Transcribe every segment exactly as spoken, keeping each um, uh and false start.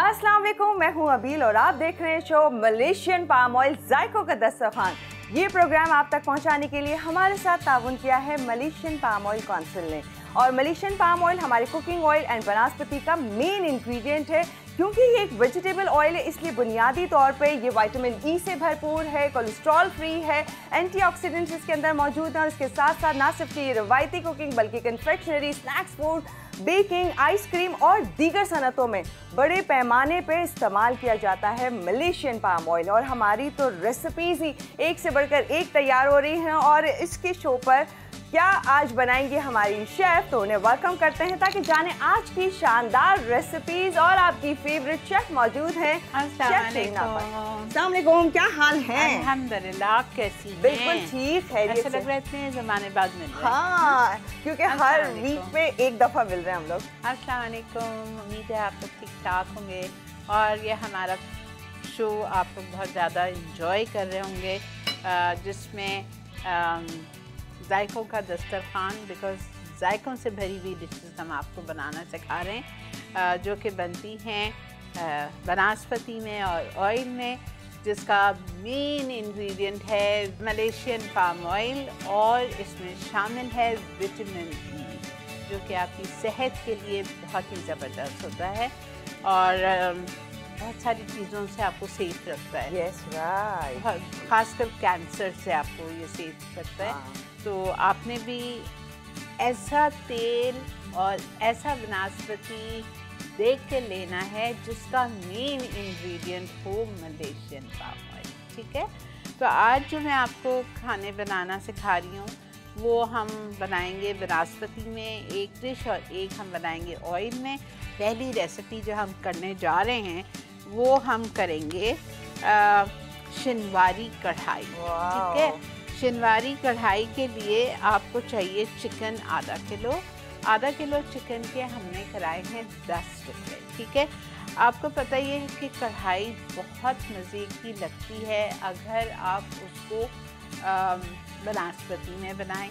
अस्सलाम वालेकुम, मैं हूं अबील और आप देख रहे हैं शो मलेशियन पाम ऑयल जायकों का दस्तरखान। ये प्रोग्राम आप तक पहुंचाने के लिए हमारे साथ ताउन किया है मलेशियन पाम ऑयल काउंसिल ने। और मलेशियन पाम ऑयल हमारे कुकिंग ऑयल एंड वनस्पति का मेन इंग्रेडिएंट है। क्योंकि ये एक वेजिटेबल ऑयल है, इसलिए बुनियादी तौर पे ये विटामिन ई से भरपूर है, कोलेस्ट्रॉल फ्री है, एंटीऑक्सीडेंट्स इसके अंदर मौजूद हैं। और इसके साथ साथ ना सिर्फ ये रवायती कुकिंग बल्कि confectionery, snacks, food, baking, ice cream और दीगर सनतों में बड़े पैमाने पे इस्तेमाल किया जाता है मलेशियन पाम ऑयल। और हमारी तो रेसिपीज़ ही एक से बढ़कर एक तैयार हो रही हैं। और इसके शो पर क्या आज बनाएंगे हमारी शेफ़, तो उन्हें वेलकम करते हैं ताकि जाने आज की शानदार रेसिपीज। और आपकी फेवरेट शेफ़ मौजूद हैं। अस्सलाम वालेकुम, क्या हाल है? अल्हम्दुलिल्लाह, आप कैसी हैं? बिल्कुल ठीक है, ऐसा लग रहा है इतने ज़माने बाद मिल रहे हैं। हाँ, क्योंकि हर वीक पे एक दफ़ा मिल रहे हैं हम लोग। अस्सलाम वालेकुम, उम्मीद है आप लोग ठीक ठाक होंगे और ये हमारा शो आप लोग बहुत ज़्यादा इंजॉय कर रहे होंगे, जिसमें जायकों का दस्तरखान, बिकॉज जायकों से भरी हुई डिशेस हम आपको बनाना सिखा रहे हैं, जो कि बनती हैं वनस्पति में और ऑयल में, जिसका मेन इंग्रेडिएंट है मलेशियन पाम ऑयल। और इसमें शामिल है विटामिन ई, जो कि आपकी सेहत के लिए बहुत ही ज़बरदस्त होता है और बहुत सारी चीज़ों से आपको सेफ रखता है। यस राइट, खासकर कैंसर से आपको ये सेफ रखता है। wow. तो आपने भी ऐसा तेल और ऐसा वनस्पति देख के लेना है जिसका मेन इंग्रेडिएंट हो मलेशियन पाम ऑयल, ठीक है? तो आज जो मैं आपको खाने बनाना सिखा रही हूँ वो हम बनाएंगे वनस्पति में एक डिश और एक हम बनाएंगे ऑयल में। पहली रेसिपी जो हम करने जा रहे हैं वो हम करेंगे शिनवारी कढ़ाई, ठीक है? शिनवारी कढ़ाई के लिए आपको चाहिए चिकन आधा किलो। आधा किलो चिकन के हमने कराए हैं दस टुकड़े, ठीक है? आपको पता ही है कि कढ़ाई बहुत मज़े की लगती है अगर आप उसको वनस्पति में बनाएं,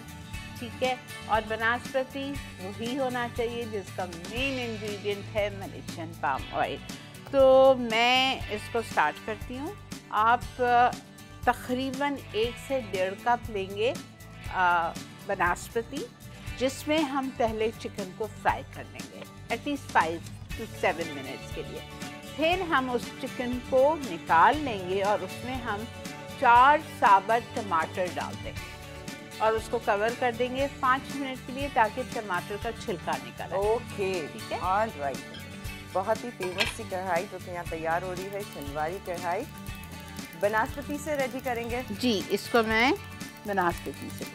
ठीक है? और वनस्पति वही होना चाहिए जिसका मेन इंग्रेडिएंट है मलेशियन पाम ऑयल। तो मैं इसको स्टार्ट करती हूँ। आप तकरीबन एक से डेढ़ कप लेंगे वनस्पति, जिसमें हम पहले चिकन को फ्राई कर लेंगे at least five to seven minutes के लिए। फिर हम उस चिकन को निकाल लेंगे और उसमें हम चार साबुत टमाटर डाल देंगे और उसको कवर कर देंगे पाँच मिनट के लिए ताकि टमाटर का छिलका निकले। ओके, ठीक है, ऑल राइट। बहुत ही फेमस सी कढ़ाई जो कि यहाँ तैयार हो रही है, शिनवारी कढ़ाई, वनस्पति से रेडी करेंगे जी। इसको मैं वनस्पति से,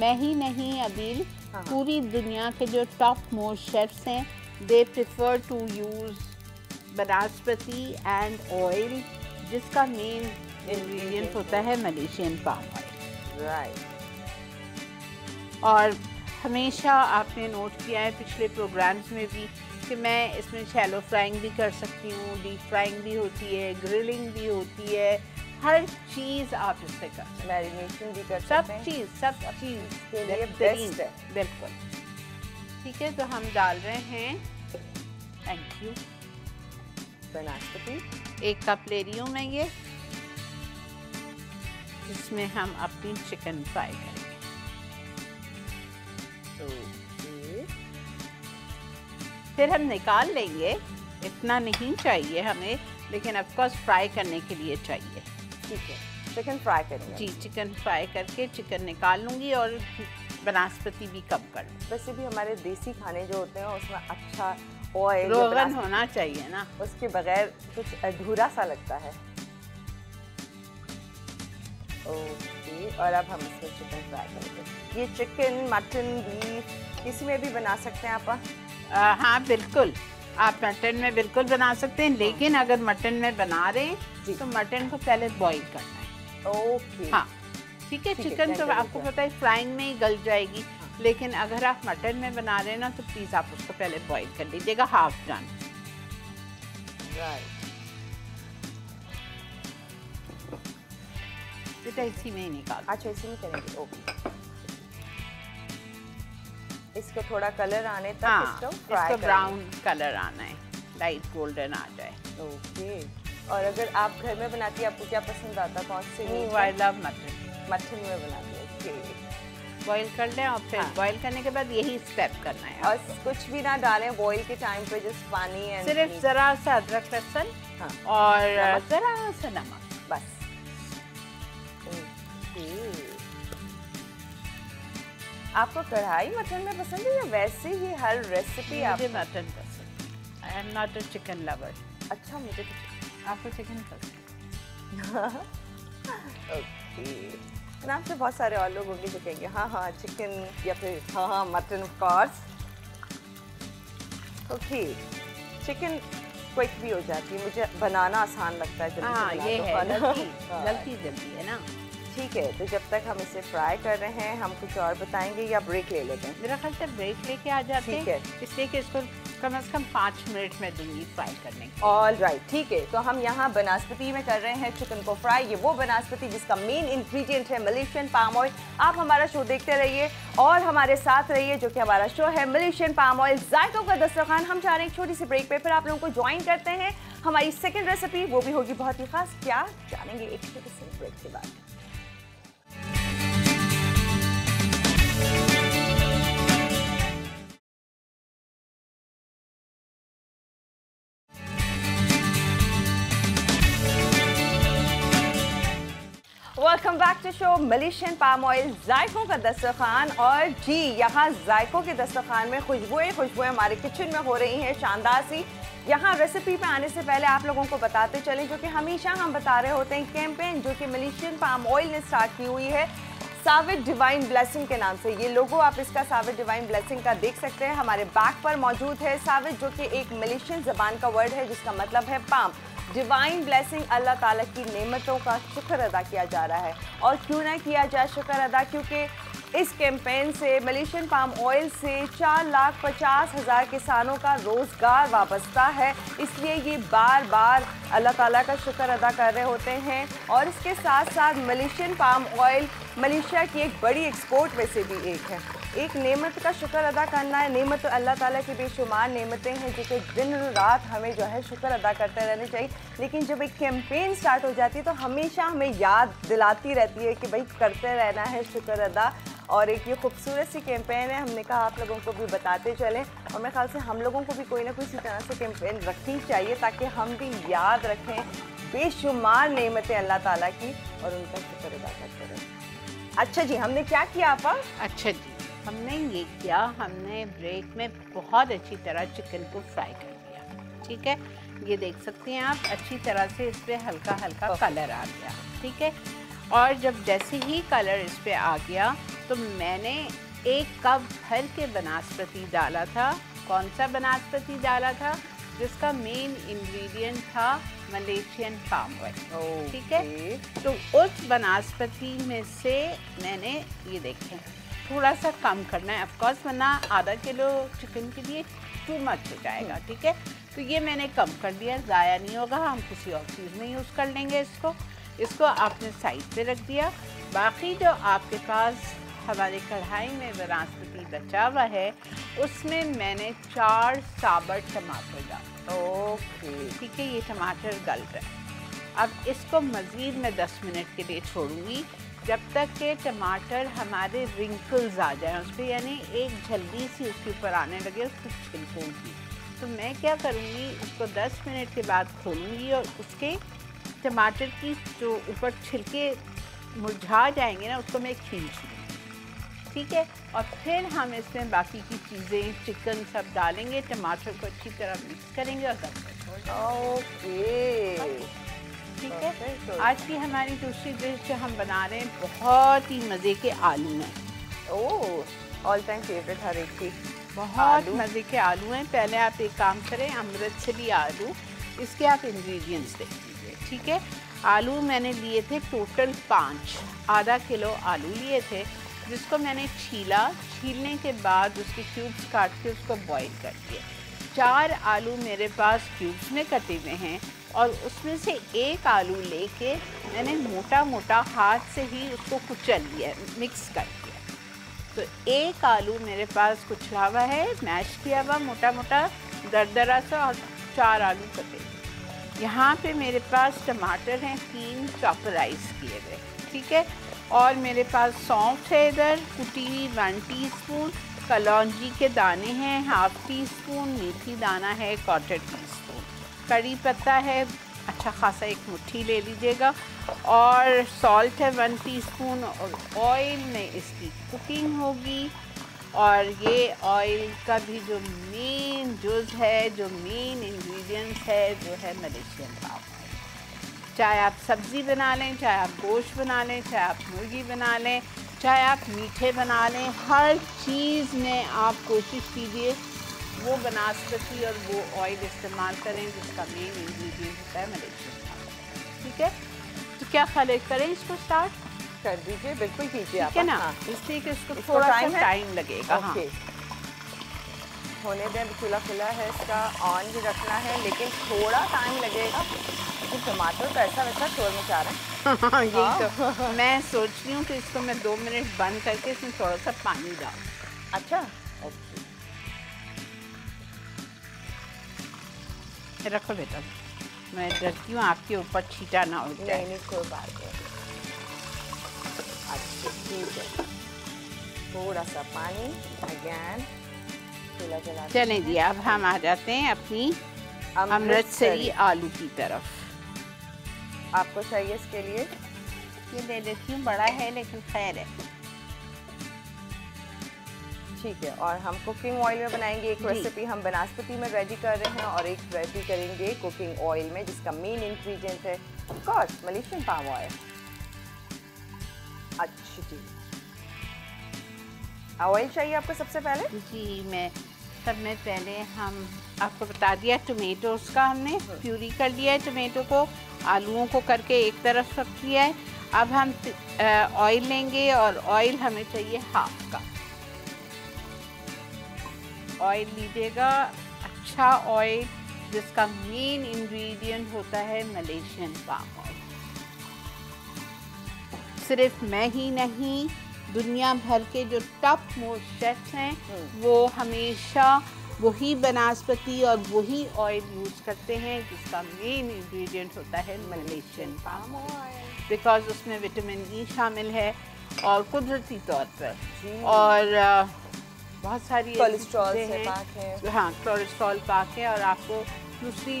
मैं ही नहीं अबील, हाँ। पूरी दुनिया के जो टॉप मोस्ट शेफ्स हैं they prefer to use vanaspati and oil, जिसका मेन इंग्रेडिएंट होता है मलेशियन पाम ऑयल, राइट। और हमेशा आपने नोट किया है पिछले प्रोग्राम्स में भी कि मैं इसमें शैलो फ्राइंग भी कर सकती हूँ, डीप फ्राइंग भी होती है, ग्रिलिंग भी होती है, हर चीज़ आप इससे कर सकते हैं, मैरिनेशन भी कर सकते हैं, सब चीज़ सब चीज़ के लिए बेस्ट है, बिल्कुल, ठीक है? तो हम डाल रहे हैं, थैंक यू, वनस्पति एक कप ले रही हूँ मैं ये, जिसमें हम अपनी चिकन फ्राई करेंगे। फिर हम निकाल लेंगे, इतना नहीं चाहिए हमें, लेकिन ऑफ कोर्स फ्राई करने के लिए चाहिए, ठीक है? चिकन फ्राई करेंगे जी, चिकन फ्राई करके चिकन निकाल लूँगी और वनस्पति भी कम कर लूँगी। वैसे भी हमारे देसी खाने जो होते हैं उसमें अच्छा ऑयल रोगन होना चाहिए ना, उसके बगैर कुछ अधूरा सा लगता है। ओके, और अब हम इसमें चिकन फ्राई करेंगे। ये चिकन, मटन, बीफ किसी में भी बना सकते हैं आप? आ, हाँ बिल्कुल, आप मटन में बिल्कुल बना सकते हैं, लेकिन अगर मटन में बना रहे हैं तो मटन को पहले बॉईल करना है। ओके, हाँ ठीक है। चिकन तो आपको पता है फ्राइंग में ही गल जाएगी, लेकिन अगर आप मटन में बना रहे हैं ना तो प्लीज़ आप उसको पहले बॉईल कर लीजिएगा, हाफ डन, बेटा इसी में ही निकाल, अच्छा इसी में करेंगे। ओके, इसको थोड़ा कलर आने तक, हाँ, इसको फ्राई, इसको ब्राउन कलर आना है, लाइट गोल्डन आ जाए। Okay okay. और अगर आप घर में बनाती हैं आपको क्या पसंद आता है? कौन सी? I love mutton. मटन में बनाती है। ओके, बॉईल कर लें और फिर हाँ। बॉईल करने के बाद यही स्टेप करना है और कुछ भी ना डालें बॉईल के टाइम पे, जस्ट पानी एंड सिर्फ जरा सा अदरक लहसुन हाँ। और जरा सा नमक बस। आपको कढ़ाई मटन में पसंद है या वैसे ही हर रेसिपी? मुझे मटन पसंद। I am not a chicken lover. अच्छा, मुझे आपको चिकन पसंद। ओके, नाम से बहुत सारे और लोग होंगे जो कहेंगे हाँ हाँ चिकन या फिर हाँ हाँ mutton of course. Okay, chicken quick भी हो जाती है, मुझे बनाना आसान लगता है। हाँ, ये है गलती जल्दी है ना। ठीक है, तो जब तक हम इसे फ्राई कर रहे हैं हम कुछ और बताएंगे या ब्रेक ले लेते हैं? मेरा ख्याल से ब्रेक लेके आ जाते हैं, इसलिए कि इसको कम से कम पाँच मिनट में दूंगी फ्राई करने के। ऑल राइट, ठीक है। तो हम यहाँ बनास्पति में कर रहे हैं चिकन को फ्राई। ये वो बनास्पति जिसका मेन इंग्रेडिएंट है मलेशियन पाम ऑयल। आप हमारा शो देखते रहिए और हमारे साथ रहिए, जो कि हमारा शो है मलेशियन पाम ऑयल जायकों का दस्तरखान। हम चाह रहे हैं छोटी सी ब्रेक पे, फिर आप लोगों को ज्वाइन करते हैं। हमारी सेकेंड रेसिपी वो भी होगी बहुत ही खास, क्या जानेंगे एक छोटी सी ब्रेक के बाद। Welcome back to show Malaysian palm oil जायकों का दस्तरखान। और जी, यहाँ जायकों के दस्तरखान में खुशबुएं खुशबुएं हमारे किचन में हो रही हैं शानदार सी। यहाँ रेसिपी पे आने से पहले आप लोगों को बताते चलें, जो कि हमेशा हम बता रहे होते हैं, कैंपेन जो कि मलेशियन पाम ऑयल ने स्टार्ट की हुई है साविड डिवाइन ब्लेसिंग के नाम से। ये लोगो आप इसका साविड डिवाइन ब्लेसिंग का देख सकते हैं, हमारे बैक पर मौजूद है। साविड जो कि एक मलेशियन जबान का वर्ड है जिसका मतलब है पाम। डिवाइन ब्लेसिंग, अल्लाह ताला की नेमतों का शुक्र अदा किया जा रहा है। और क्यों ना किया जाए शुक्र अदा, क्योंकि इस कैंपेन से मलेशियन पाम ऑयल से चार लाख पचास हज़ार किसानों का रोज़गार वाबस्ता है। इसलिए ये बार बार अल्लाह ताला का शुक्र अदा कर रहे होते हैं। और इसके साथ साथ मलेशियन पाम ऑयल मलेशिया की एक बड़ी एक्सपोर्ट में से भी एक है। एक नेमत का शुक्र अदा करना है। नेमत अल्लाह ताला की बेशुमार नेमतें हैं जिसके दिन रात हमें जो है शुक्र अदा करते रहने चाहिए। लेकिन जब एक कैंपेन स्टार्ट हो जाती है तो हमेशा हमें याद दिलाती रहती है कि भाई करते रहना है शुक्र अदा। और एक ये खूबसूरत सी कैंपेन है, हमने कहा आप लोगों को भी बताते चलें। और मेरे ख्याल से हम लोगों को भी कोई ना कोई इसी तरह से कैंपेन रखनी चाहिए ताकि हम भी याद रखें बेशुमार नेमतें अल्लाह ताला की और उनका शुक्र अदा करते रहें। अच्छा जी, हमने क्या किया आपा? अच्छा जी, हमने ये किया, हमने ब्रेक में बहुत अच्छी तरह चिकन को फ्राई कर दिया। ठीक है, ये देख सकते हैं आप, अच्छी तरह से इस पर हल्का हल्का कलर आ गया। ठीक है, और जब जैसे ही कलर इस पर आ गया तो मैंने एक कप भर के बनास्पति डाला था। कौन सा बनास्पति डाला था? जिसका मेन इंग्रेडिएंट था मलेशियन पाम ऑयल। ठीक है, तो उस बनास्पति में से मैंने ये देखें थोड़ा सा कम करना है, ऑफकोर्स, वरना आधा किलो चिकन के लिए टू मच हो जाएगा। ठीक है, तो ये मैंने कम कर दिया, ज़ाया नहीं होगा, हम किसी और चीज़ में यूज़ कर लेंगे इसको। इसको आपने साइड पे रख दिया। बाकी जो आपके पास हमारे कढ़ाई में बनास्पति बचा हुआ है उसमें मैंने चार साबुत टमाटर डाले। ओके, ठीक है, ये टमाटर गल रहे हैं। अब इसको मज़ीद मैं दस मिनट के लिए छोड़ूंगी जब तक के टमाटर हमारे रिंकल्स आ जाए उस पर, यानी एक झल्ली सी उसके ऊपर आने लगे उसको छिलकों की। तो मैं क्या करूँगी, उसको दस मिनट के बाद खोलूँगी और उसके टमाटर की जो ऊपर छिलके मुरझा जाएंगे ना उसको मैं खींच लूँगी। ठीक है, और फिर हम इसमें बाकी की चीज़ें चिकन सब डालेंगे, टमाटर को अच्छी तरह मिक्स करेंगे और सब कुछ। ओके, ठीक है। आज की हमारी दूसरी डिश जो हम बना रहे हैं बहुत ही मज़े के आलू हैं। ओह, ऑल टाइम फेवरेट हर एक की। बहुत मज़े के आलू हैं। पहले आप एक काम करें, अमृतसरी आलू, इसके आप इंग्रेडिएंट्स देख लीजिए। ठीक है, आलू मैंने लिए थे टोटल पाँच, आधा किलो आलू लिए थे जिसको मैंने छीला, छीलने के बाद उसके क्यूब्स काट के उसको बॉईल कर दिया। चार आलू मेरे पास क्यूब्स में कटे हुए हैं और उसमें से एक आलू लेके मैंने मोटा मोटा हाथ से ही उसको कुचल लिया, मिक्स कर दिया। तो एक आलू मेरे पास कुचला हुआ है, मैश किया हुआ, मोटा मोटा दरदरा सा, और चार आलू सफ़ेद। यहाँ पे मेरे पास टमाटर हैं तीन चॉपराइज किए गए, ठीक है। और मेरे पास सौंफ है इधर कुटी हुई वन टीस्पून, कलौंजी के दाने हैं हाफ टी स्पून, मेथी दाना है क्वार्टर टी स्पून, करी पत्ता है अच्छा खासा एक मुट्ठी ले लीजिएगा, और सॉल्ट है वन टीस्पून। और ऑयल में इसकी कुकिंग होगी और ये ऑयल का भी जो मेन जुज़ है, जो मेन इंग्रेडिएंट्स है वो है मलेशियन पाम ऑयल। चाहे आप सब्ज़ी बना लें, चाहे आप गोश्त बना लें, चाहे आप मुर्गी बना लें, चाहे आप मीठे बना लें, हर चीज़ में आप कोशिश कीजिए वो बनास्पति और वो ऑयल इस्तेमाल करें जिसका मेन इंग्रेडिएंट होता है मलेशियन पाम ऑयल, ठीक है। तो क्या ख्याल करें, इसको स्टार्ट कर दीजिए। बिल्कुल कीजिए आप, है ना, इसलिए कि इसको थोड़ा टाइम टाइम लगेगा। ओके, होने दें, खुला खुला है, इसका ऑन भी रखना है लेकिन थोड़ा टाइम लगेगा क्योंकि टमाटर का ऐसा वैसा शोर मचा रहा है। यही तो मैं सोच रही हूँ कि इसको मैं दो मिनट बंद करके इसमें थोड़ा सा पानी डालूँ। अच्छा, ओके रखो बेटा, मैं डरती हूँ आपके ऊपर छीटा ना हो जाए। कोई बात नहीं, ठीक है। थोड़ा सा पानी अगेन चला चला। चलें जी, अब हम आ जाते हैं अपनी अमृतसरी आलू की तरफ। आपको चाहिए इसके लिए ये ले लेती हूँ, बड़ा है लेकिन खैर है, ठीक है। और हम कुकिंग ऑयल में बनाएंगे, एक रेसिपी हम बनास्पति में रेडी कर रहे हैं और एक रेसिपी करेंगे कुकिंग ऑयल में जिसका मेन इंग्रेडिएंट है of course Malaysian palm oil. अच्छी चीज। ऑयल चाहिए आपको सबसे पहले जी। मैं सब में पहले हम आपको बता दिया टमेटोस का हमने प्यूरी कर लिया है, टमेटो को आलूओं को करके एक तरफ रख दिया है। अब हम ऑयल लेंगे और ऑयल हमें चाहिए हाफ का ऑयल लीजिएगा, अच्छा ऑयल जिसका मेन इंग्रेडिएंट होता है मलेशियन पाम ऑयल। सिर्फ मैं ही नहीं, दुनिया भर के जो टॉप मोस्ट शेफ्स हैं वो हमेशा वही बनास्पति और वही ऑयल यूज़ करते हैं जिसका मेन इंग्रेडिएंट होता है मलेशियन पाम ऑयल, बिकॉज उसमें विटामिन ई शामिल है और कुदरती तौर पर, और बहुत सारी कोलेस्ट्रॉल से पाक है। हाँ, कोलेस्ट्रॉल पाक है और आपको दूसरी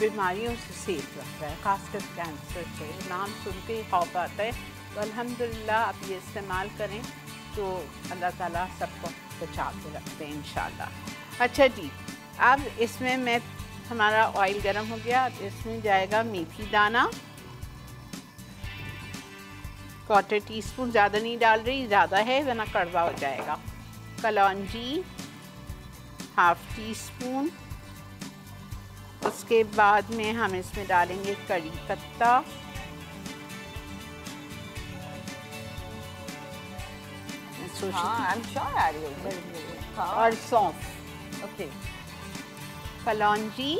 बीमारियों से सेफ रखता है, खासकर कैंसर से। नाम सुन के ही खौफ आता है, तो अल्हम्दुलिल्लाह आप ये इस्तेमाल करें तो अल्लाह ताला सबको बचा के रखते हैं इंशाल्लाह। अच्छा जी, अब इसमें मैं हमारा ऑयल गरम हो गया, अब इसमें जाएगा मेथी दाना क्वार्टर टीस्पून, ज़्यादा नहीं डाल रही, ज़्यादा है वरना कड़वा हो जाएगा। कलौंजी हाफ टी स्पून। उसके बाद में हम इसमें डालेंगे करी पत्ता, हाँ, हाँ। और सौंफ। ओके, कलौंजी,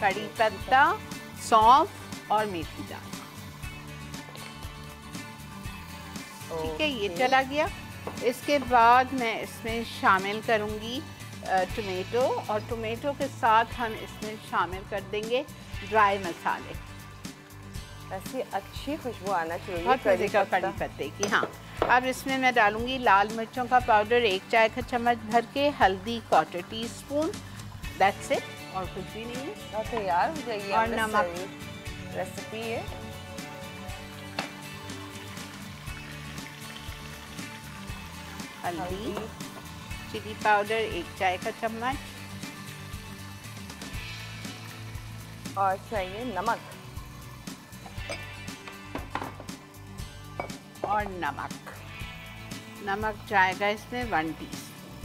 कड़ी पत्ता, सौंफ और मेथी दाना, ठीक है। ये चला गया। इसके बाद मैं इसमें शामिल करूँगी टमेटो, और टमेटो के साथ हम इसमें शामिल कर देंगे ड्राई मसाले। ऐसी अच्छी खुशबू आना चाहिए कड़ी पत्ते की। हाँ, अब इसमें मैं डालूंगी लाल मिर्चों का पाउडर एक चाय का चम्मच भर के, हल्दी quarter teaspoon, that's it, और कुछ भी नहीं है। और तैयार हो जाइए, और नमक रेसिपी है। हल्दी, चिली पाउडर एक चाय का चम्मच, और चाहिए नमक और नमक नमक जाएगा इसमें वन टीस्पून।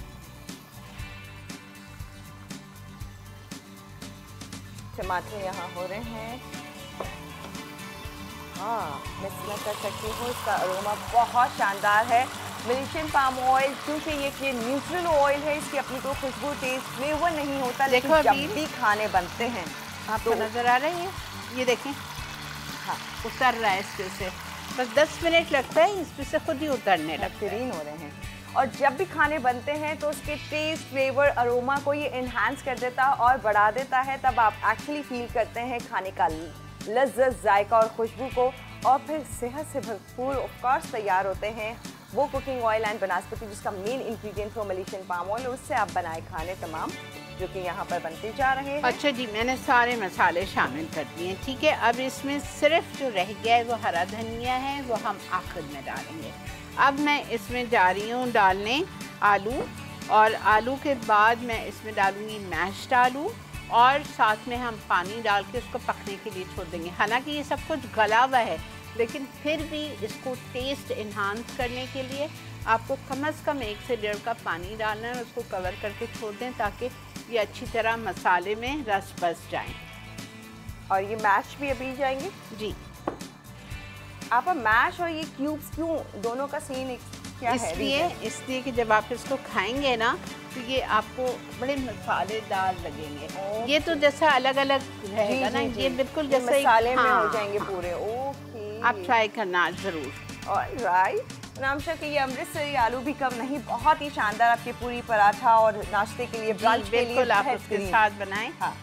टमाटर यहाँ हो रहे हैं, हाँ मैं स्मेल कर सकती हूँ, इसका अरोमा बहुत शानदार है। मलेशियन पाम ऑयल क्योंकि ये न्यूट्रल ऑयल है, इसकी अपनी कोई खुशबू टेस्ट फ्लेवर नहीं होता, लेकिन जब भी खाने बनते हैं आपको तो नजर आ रही है। ये देखें, हाँ उतर रहा है इसके से, बस दस मिनट लगता है, इस पे से खुद ही उतरने लगते हैं। हो रहे हैं और जब भी खाने बनते हैं तो उसके टेस्ट, फ्लेवर, अरोमा को ये इन्हांस कर देता और बढ़ा देता है। तब आप एक्चुअली फील करते हैं खाने का लज्जत, जायका और खुशबू को, और फिर सेहत से भरपूर ऑफ कोर्स तैयार होते हैं वो कुकिंग ऑयल एंड बनास्पति जिसका मेन इंग्रेडिएंट हो मलेशियन पाम ऑयल। उससे आप बनाए खाने तमाम जो कि यहाँ पर बनते जा रहे हैं। अच्छा जी, मैंने सारे मसाले शामिल कर दिए, ठीक है। अब इसमें सिर्फ जो रह गया है वो हरा धनिया है, वो हम आखिर में डालेंगे। अब मैं इसमें जा रही हूँ डालने आलू, और आलू के बाद मैं इसमें डालूँगी मैश्ड आलू, और साथ में हम पानी डाल के उसको पकने के लिए छोड़ देंगे। हालांकि ये सब कुछ गला हुआ है, लेकिन फिर भी इसको टेस्ट इन्हांस करने के लिए आपको कम अज़ कम एक से डेढ़ कप पानी डालना है। उसको कवर करके छोड़ दें ताकि ये अच्छी तरह मसाले में रस बस जाए। और ये मैश भी अभी जाएंगे जी। आप मैश और ये क्यूब्स क्यों, दोनों का सीन क्या है? इसलिए इसलिए कि जब आप इसको खाएंगे ना तो ये आपको बड़े मसालेदार लगेंगे। ये तो जैसा अलग अलग रहेगा ना, ये बिल्कुल जैसे मसाले में हो जाएंगे पूरे। ओके, आप ट्राई करना ज़रूर। ऑलराइट नामशा के ये अमृतसरी आलू भी कम नहीं, बहुत ही शानदार आपके पूरी पराठा और नाश्ते के लिए, ब्रंच के लिए आप उसके साथ बनाएं। हाँ,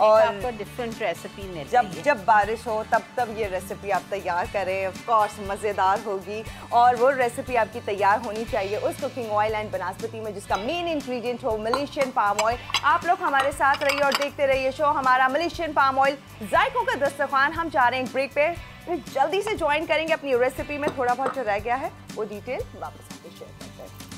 और आपको डिफरेंट रेसिपी मिल, जब जब बारिश हो तब तब ये रेसिपी आप तैयार करें। ऑफ कोर्स मज़ेदार होगी, और वो रेसिपी आपकी तैयार होनी चाहिए उस कुकिंग ऑयल एंड बनास्पति में जिसका मेन इंग्रेडिएंट हो मलेशियन पाम ऑयल। आप लोग हमारे साथ रहिए और देखते रहिए शो हमारा मलेशियन पाम ऑयल जायकों का दस्तरखान। हम जा रहे हैं ब्रेक पे, फिर जल्दी से ज्वाइन करेंगे अपनी रेसिपी में। थोड़ा बहुत जो रह गया है वो डिटेल वापस आपसे शेयर करते हैं।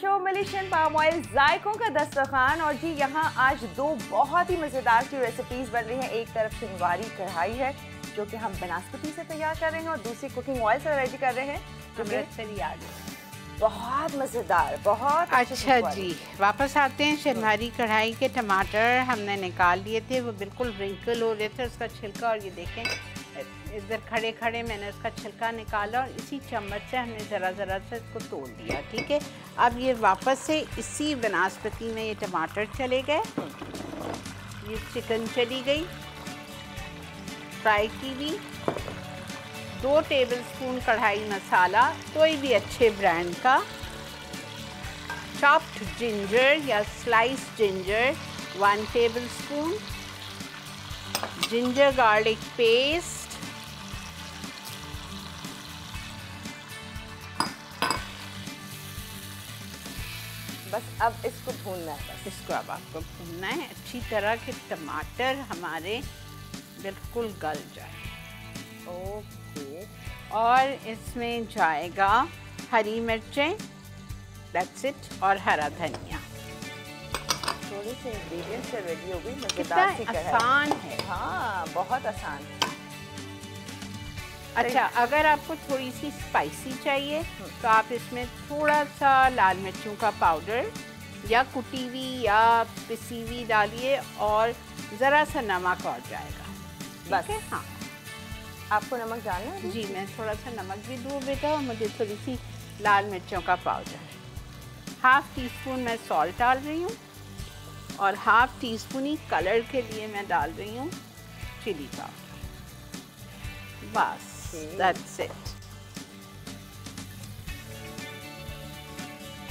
शो मलेशियन पाम ऑयल जायकों का दस्तरखान, और जी यहाँ आज दो बहुत ही मज़ेदार की रेसिपीज़ बन रही हैं। एक तरफ शिनवारी कढ़ाई है जो कि हम बनास्पति से तैयार कर रहे हैं, और दूसरी कुकिंग ऑयल से रेडी कर रहे हैं जो अमृतसरी आलू। बहुत मज़ेदार, बहुत अच्छा जी। वापस आते हैं, शिनवारी कढ़ाई के टमाटर हमने निकाल लिए थे, वो बिल्कुल रिंकल हो रहे थे, उसका छिलका, और ये देखें इधर खड़े खड़े मैंने उसका छिलका निकाला और इसी चम्मच से हमने ज़रा ज़रा से इसको तोड़ दिया, ठीक है। अब ये वापस से इसी बनास्पति में ये टमाटर चले गए, ये चिकन चली गई, फ्राई की भी, दो टेबलस्पून कढ़ाई मसाला, कोई भी अच्छे ब्रांड का, चॉप्ड जिंजर या slice ginger one tablespoon, ginger garlic paste, बस अब इसको भूनना है। बस इसको अब आपको भूनना है अच्छी तरह के टमाटर हमारे बिल्कुल गल जाए। ओके, और इसमें जाएगा हरी मिर्चें, दैट्स इट, और हरा धनिया। थोड़े से इंग्रेडिएंट्स से रेडी हो गई, मजेदार सी कढ़ाई। आसान है, हाँ बहुत आसान है। अच्छा, अगर आपको थोड़ी सी स्पाइसी चाहिए तो आप इसमें थोड़ा सा लाल मिर्चों का पाउडर या कुटी हुई या पिसी हुई डालिए, और ज़रा सा नमक और जाएगा, बस है? हाँ, आपको नमक डालना है जी। मैं थोड़ा सा नमक भी दूँ बेटा, और मुझे थोड़ी सी लाल मिर्चों का पाउडर, हाफ़ टी स्पून मैं सॉल्ट डाल रही हूँ, और हाफ़ टी स्पून ही कलर के लिए मैं डाल रही हूँ चिली पाउडर, बस That's it.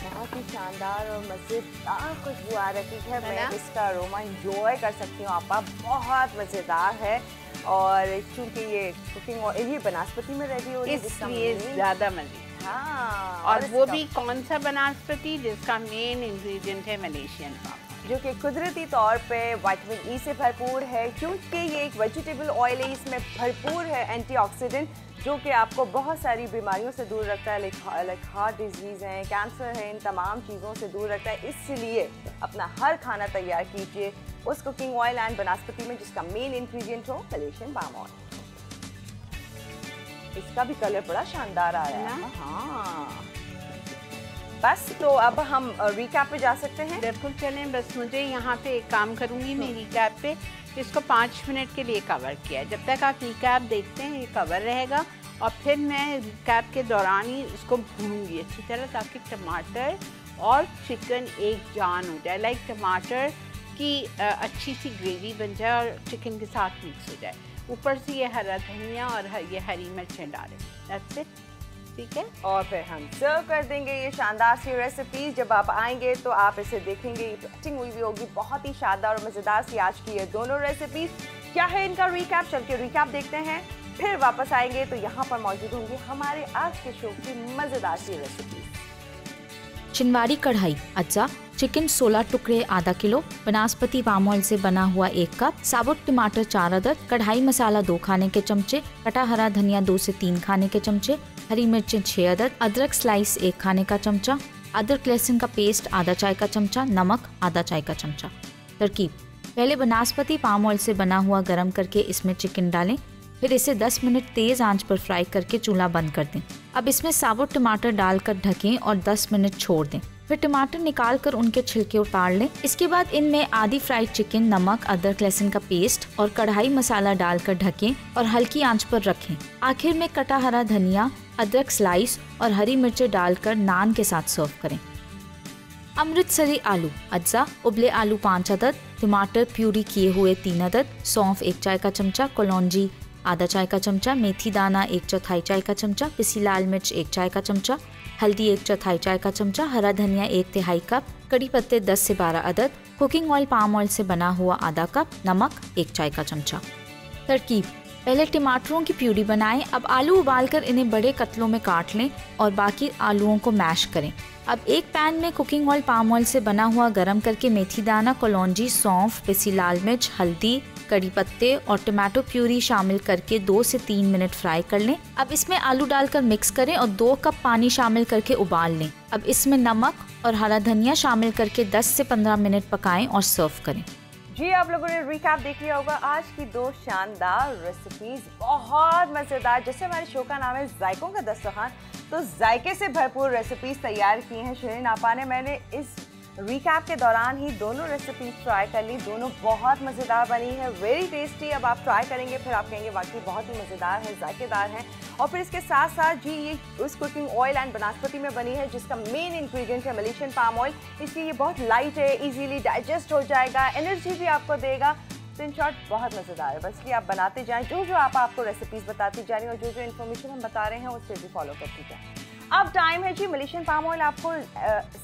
बहुत ही शानदार और मज़ेदार खुशबू आ रही है, मैं इसका अरोमा इंजॉय कर सकती हूँ आपा, बहुत मज़ेदार है। और चूँकि ये कुकिंग और ये बनास्पति में रेडी हो रही है, इसलिए ज़्यादा मज़े। हाँ, और वो भी कौन सा बनास्पति जिसका मेन इंग्रेडिएंट है मलेशियन पाम, जो कि कुदरती तौर पे विटामिन ई से भरपूर है, क्योंकि ये एक वेजिटेबल ऑयल है, इसमें भरपूर है एंटीऑक्सीडेंट जो कि आपको बहुत सारी बीमारियों से दूर रखता है, लाइक हार्ट डिजीज़ हैं, कैंसर है, इन तमाम चीज़ों से दूर रखता है। इसलिए अपना हर खाना तैयार कीजिए उस कुकिंग ऑयल एंड बनास्पति में जिसका मेन इंग्रेडिएंट हो मलेशियन पाम ऑयल। इसका भी कलर बड़ा शानदार आ रहा है। हाँ, बस तो अब हम रिकैप पे जा सकते हैं। बिल्कुल, चलें। बस मुझे यहाँ पे एक काम करूँगी मैं, रिकैप पे इसको पाँच मिनट के लिए कवर किया है। जब तक आप रिकैप देखते हैं ये कवर रहेगा, और फिर मैं कैप के दौरान ही इसको भूनूंगी अच्छी तरह ताकि टमाटर और चिकन एक जान हो जाए, लाइक टमाटर की अच्छी सी ग्रेवी बन जाए और चिकन के साथ मिक्स हो जाए। ऊपर से ये हरा धनिया और ये हरी मिर्चें डालें, दैट्स इट, ठीक है। और फिर हम सर्व कर देंगे ये शानदार सी रेसिपी। जब आप आएंगे तो आप इसे देखेंगे, ये प्लेटिंग हुई भी होगी। बहुत ही शानदार और मज़ेदार सी आज की ये दोनों रेसिपीज। क्या है इनका रिकैप, चल के रिकैप देखते हैं, फिर वापस आएंगे तो यहाँ पर मौजूद होंगे हमारे आज के शो की मज़ेदार सी रेसिपी। शिनवारी कढ़ाई, अच्छा चिकन सोलह टुकड़े आधा किलो, बनास्पति पाम ऑयल से बना हुआ एक कप, साबुत टमाटर चार अदर, कढ़ाई मसाला दो खाने के चमचे, कटा हरा धनिया दो से तीन खाने के चमचे, हरी मिर्चें छह अदर, अदरक स्लाइस एक खाने का चमचा, अदरक लहसुन का पेस्ट आधा चाय का चमचा, नमक आधा चाय का चमचा। तरकीब, पहले बनास्पति पाम ऑयल से बना हुआ गर्म करके इसमें चिकन डालें, फिर इसे दस मिनट तेज़ आंच पर फ्राई करके चूल्हा बंद कर दें। अब इसमें साबुत टमाटर डालकर ढकें और दस मिनट छोड़ दें, फिर टमाटर निकाल कर उनके छिलके उतार लें। इसके बाद इनमें आधी फ्राइड चिकन, नमक, अदरक लहसुन का पेस्ट और कढ़ाई मसाला डालकर ढकें और हल्की आंच पर रखें। आखिर में कटा हरा धनिया, अदरक स्लाइस और हरी मिर्चें डालकर नान के साथ सर्व करें। अमृतसरी आलू, अज्जा उबले आलू पाँच अदद, टमाटर प्यूरी किए हुए तीन अदद, सौंफ एक चाय का चमचा, कलौंजी आधा चाय का चमचा, मेथी दाना एक चौथाई चाय का चमचा, पिसी लाल मिर्च एक चाय का चमचा, हल्दी एक चौथाई चाय का चमचा, हरा धनिया एक तिहाई कप, कड़ी पत्ते दस से बारह अदद, कुकिंग ऑयल पाम ऑयल से बना हुआ आधा कप, नमक एक चाय का चमचा। तरकीब, पहले टमाटरों की प्यूरी बनाएं। अब आलू उबालकर इन्हें बड़े कतलों में काट लें और बाकी आलूओं को मैश करें। अब एक पैन में कुकिंग ऑयल पाम ऑयल से बना हुआ गरम करके मेथी दाना, कलौंजी, सौंफ, पिसी लाल मिर्च, हल्दी, कड़ी पत्ते और टमाटो प्यूरी शामिल करके दो से तीन मिनट फ्राई कर लें। अब इसमें आलू डालकर मिक्स करें और दो कप पानी शामिल करके उबाल लें। अब इसमें नमक और हरा धनिया शामिल करके दस से पंद्रह मिनट पकाएं और सर्व करें। जी, आप लोगों ने रिकैप देख लिया होगा आज की दो शानदार रेसिपीज, बहुत मज़ेदार। जैसे हमारे शो का नाम है जायकों का दस्तरखान, तो जायके से भरपूर रेसिपीज तैयार किए हैं शिरीन आपा ने। मैंने इस रिकैप के दौरान ही दोनों रेसिपी ट्राई कर ली, दोनों बहुत मज़ेदार बनी है, वेरी टेस्टी। अब आप ट्राई करेंगे फिर आप कहेंगे वाकई बहुत ही मज़ेदार है, जायकेदार है। और फिर इसके साथ साथ जी ये उस कुकिंग ऑयल एंड बनास्पति में बनी है जिसका मेन इंग्रेडिएंट है मलेशियन पाम ऑयल, इसलिए ये बहुत लाइट है, इजीली डाइजेस्ट हो जाएगा, एनर्जी भी आपको देगा। तो इन शॉर्ट बहुत मज़ेदार है, बस कि आप बनाते जाएँ, जो जो आप आपको रेसिपीज़ बताती जा रही हैं और जो जो इन्फॉर्मेशन हम बता रहे हैं उससे भी फॉलो करती जाएँ। अब टाइम है जी, मलेशियन पाम ऑयल आपको आ,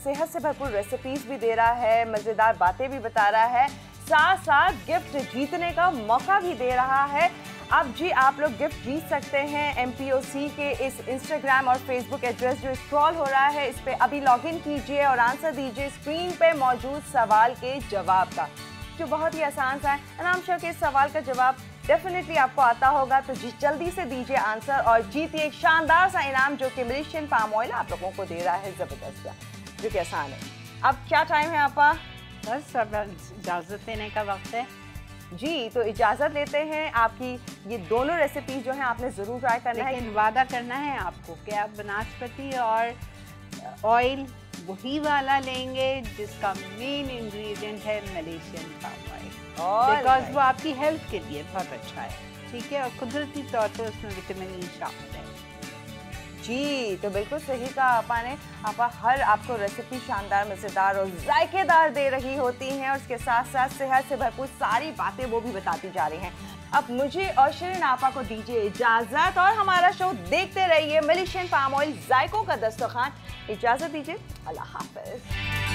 सेहत से भरपूर रेसिपीज़ भी दे रहा है, मज़ेदार बातें भी बता रहा है, साथ साथ गिफ्ट जीतने का मौका भी दे रहा है। अब जी आप लोग गिफ्ट जीत सकते हैं एमपीओसी के इस इंस्टाग्राम और फेसबुक एड्रेस जो स्क्रॉल हो रहा है इस पर अभी लॉगिन कीजिए और आंसर दीजिए स्क्रीन पे मौजूद सवाल के जवाब का, जो बहुत ही आसान सा है। नाम शो के इस सवाल का जवाब डेफिनेटली आपको आता होगा, तो जी जल्दी से दीजिए आंसर और जीतिए एक शानदार सा इनाम जो कि मलेशियन पाम ऑयल आप लोगों को दे रहा है, ज़बरदस्त का, जो कि आसान है। अब क्या टाइम है आपा? बस अब इजाज़त लेने का वक्त है जी, तो इजाज़त लेते हैं। आपकी ये दोनों रेसिपीज जो हैं आपने ज़रूर ट्राई करना है, लेकिन वादा करना है आपको कि आप बनास्पति और ऑयल वही वाला लेंगे जिसका मेन इंग्रेडिएंट है मलेशियन पाम ऑयल, बिकॉज वो आपकी हेल्थ के लिए बहुत अच्छा है, ठीक है, और कुदरती तौर पर उसमें विटामिन ई शामिल है। जी, तो बिल्कुल सही कहा आपा ने, आपा हर आपको रेसिपी शानदार, मज़ेदार और जायकेदार दे रही होती हैं और उसके साथ साथ सेहत से भरपूर सारी बातें वो भी बताती जा रही हैं। अब मुझे और शिरीन आपा को दीजिए इजाज़त और हमारा शो देखते रहिए मलेशियन पाम ऑयल जायकों का दस्तरखान। इजाज़त दीजिए, अल्लाह हाफ़िज़।